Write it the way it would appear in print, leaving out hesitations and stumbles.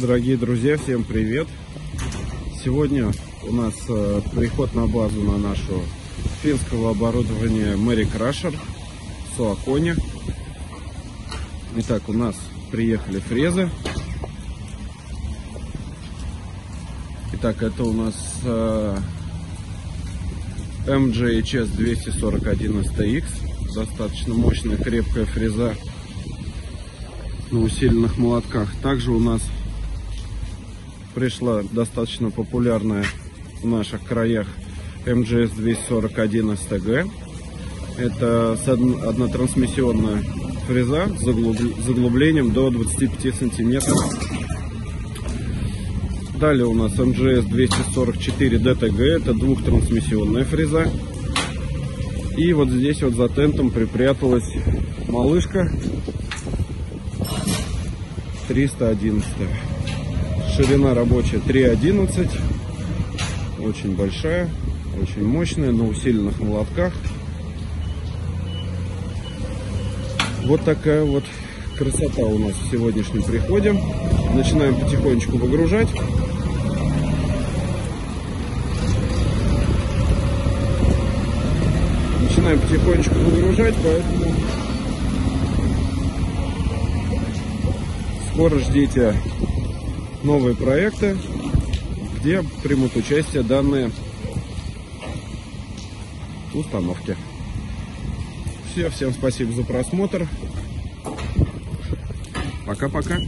Дорогие друзья, всем привет! Сегодня у нас приход на базу на нашу финского оборудования Mericrusher Suokone. Итак, у нас приехали фрезы. Итак, это у нас MJHS 241 STX. Достаточно мощная, крепкая фреза на усиленных молотках. Также у нас пришла достаточно популярная в наших краях MJS 241 STG. Это однотрансмиссионная фреза с заглублением до 25 сантиметров. Далее у нас MJS 244 DTG. Это двухтрансмиссионная фреза. И вот здесь вот за тентом припряталась малышка 311. Ширина рабочая 3.11, очень большая, очень мощная, на усиленных молотках. Вот такая вот красота у нас в сегодняшнем приходе. Начинаем потихонечку выгружать. Начинаем потихонечку выгружать, поэтому скоро ждите новые проекты, где примут участие данные установки. Всем спасибо за просмотр. Пока-пока.